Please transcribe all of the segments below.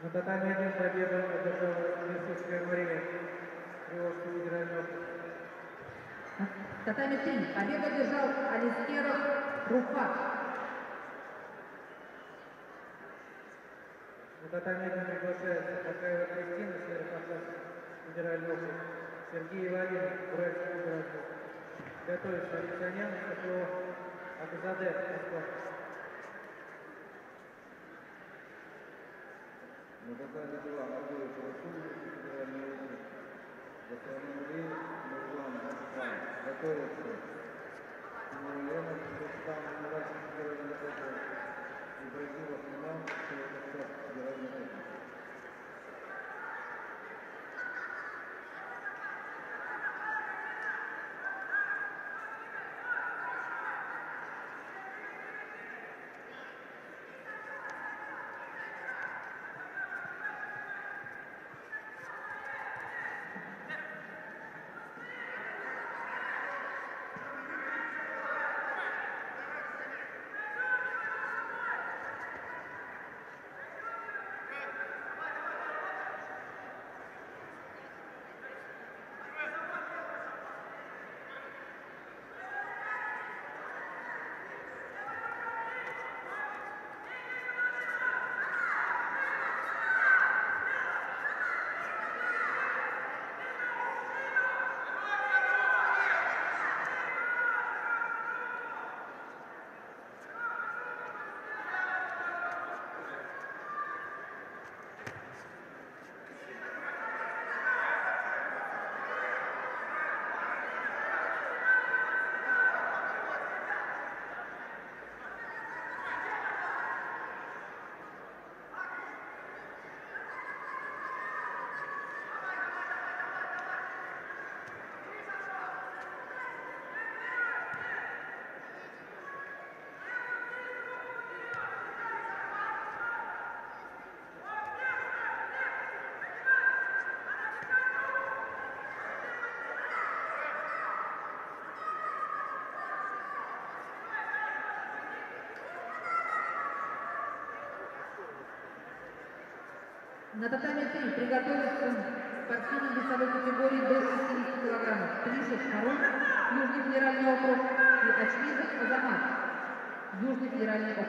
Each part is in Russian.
На татами одежды объездом одержал инвестиционное время Приволжского федерального округа. Татами 3. Победу одержал Алистеров Руфат. На татами 1 приглашается Такаева Кристина, Северо-Кавказский федеральный округ. Сергей Лавин, Уральский федеральный округ. Готовится Александр Соколов, Аказадет, Москва. На татами 2 Агеев Расулович, федеральный округ. Татами 3 Нурлан Аскан. Готовится Нурлянов, Рустам, Уральский федеральный округ. Ибрагимов Имам, Северо-Кавказский федеральный округ. На татами 3 приготовится спортсмены весовой категории до 60 кг. Плишев Харон, Южный федеральный округ, и Ачмизов Азамат, Южный федеральный округ.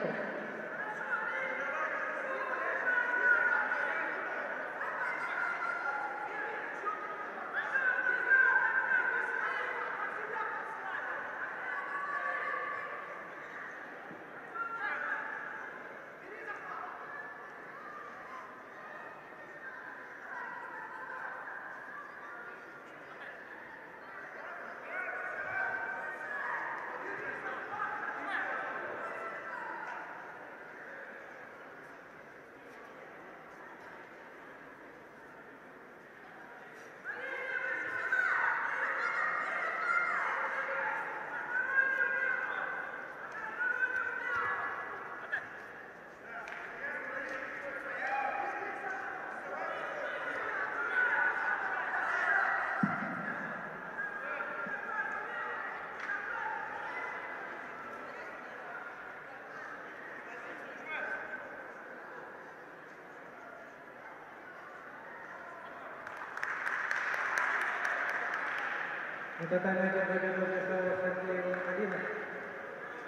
На татами 1 победу одержала Сергеева Алина,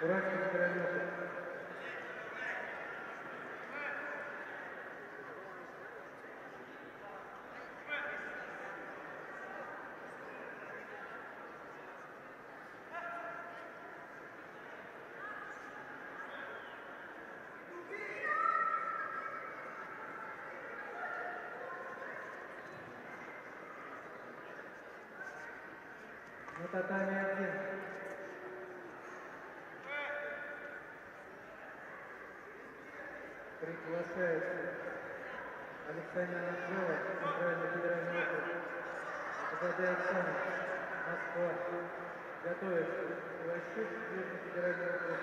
Уральский федеральный округ. На татами 1. Приглашается Александр Анжелов, Центральный федеральный округ. Задай Оксана, Москва. Готовится Иващук, Южный федеральный округ.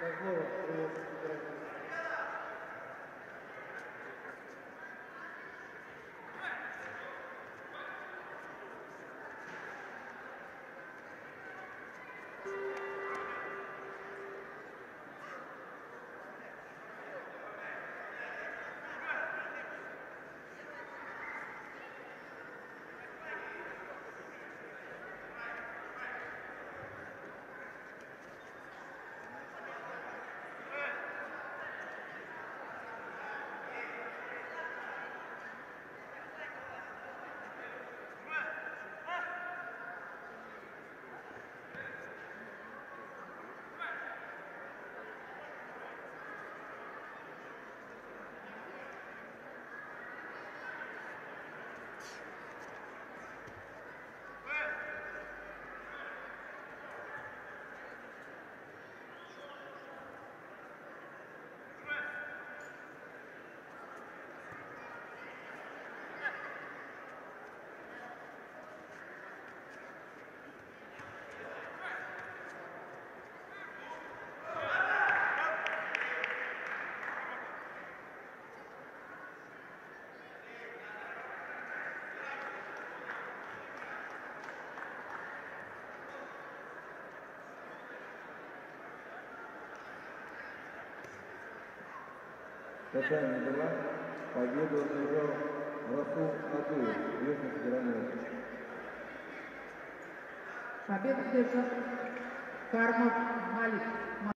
Козлова, Приволжский федеральный округ. Татами была победу одержал Расул Адуев, южный федеральный. Победу держал Кармов Малик.